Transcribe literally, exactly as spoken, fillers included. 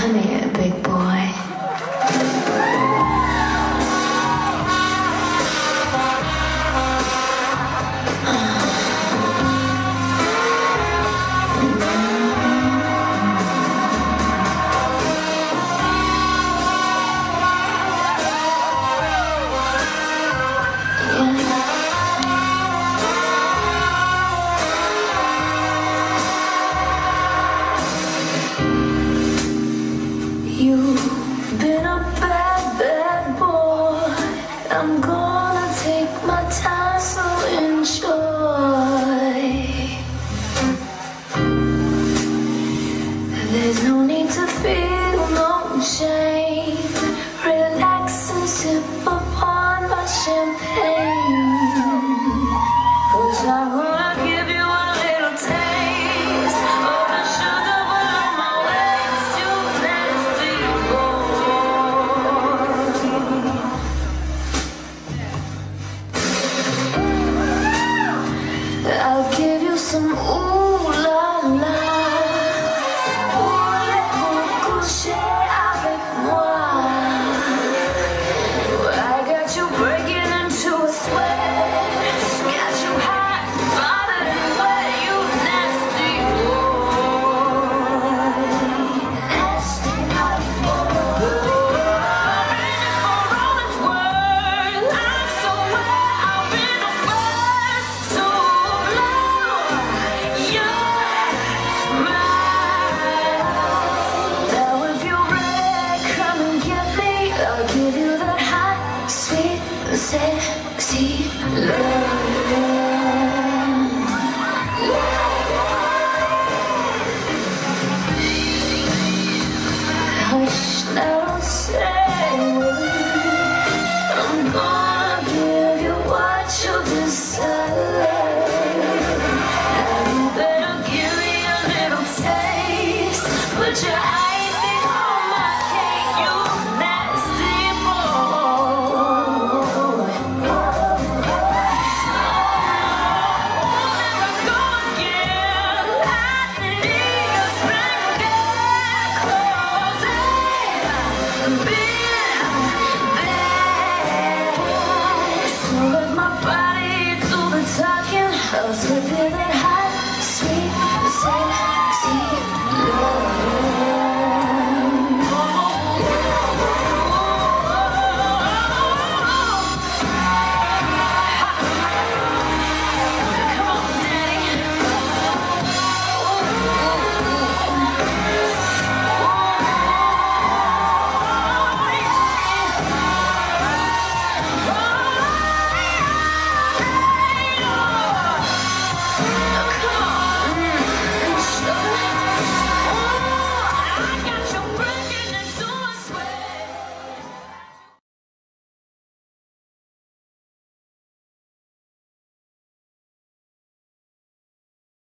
Come here, big boy. You've been a bad, bad boy. I'm gonna take my time, so enjoy. There's no need to feel no shame. Relax and sip upon my champagne. 'Cause I wanna give you a little taste of the sugar. I'll give you some ooh la la. Voulez-vous coucher avec moi? I got you breaking into a sweat. Got you hot, bothered and wet. You nasty boy. Nasty hot boy. Ooh, all its words. I'm so wet. I've been a first to. Sexy love. Be